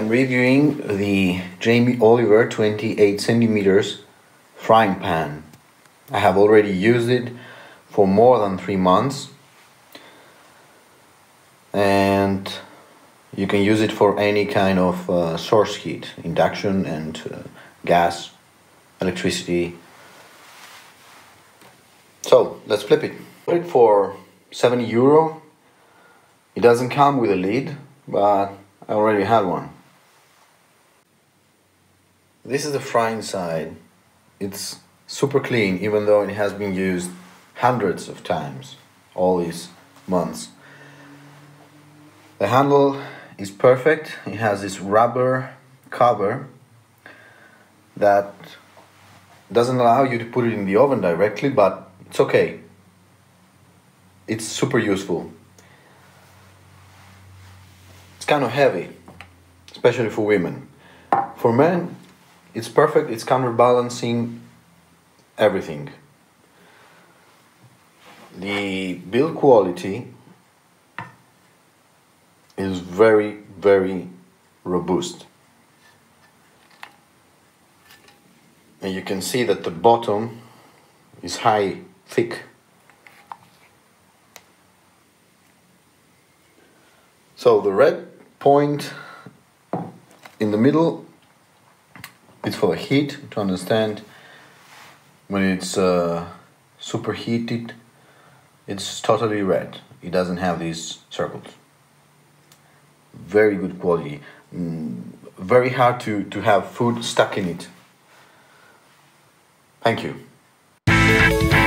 I'm reviewing the Jamie Oliver 28 centimeters frying pan. I have already used it for more than 3 months, and you can use it for any kind of source heat, induction and gas, electricity. So let's flip it. I bought it for €70. It doesn't come with a lid, but I already had one. This is the frying side. It's super clean, even though it has been used hundreds of times all these months. The handle is perfect. It has this rubber cover that doesn't allow you to put it in the oven directly, but it's okay. It's super useful. Kind of heavy, especially for women. For men, it's perfect, it's counterbalancing everything. The build quality is very, very robust. And you can see that the bottom is high, thick. So the red point in the middle, it's for the heat, to understand when it's superheated, it's totally red. It doesn't have these circles. Very good quality. Very hard to have food stuck in it. Thank you.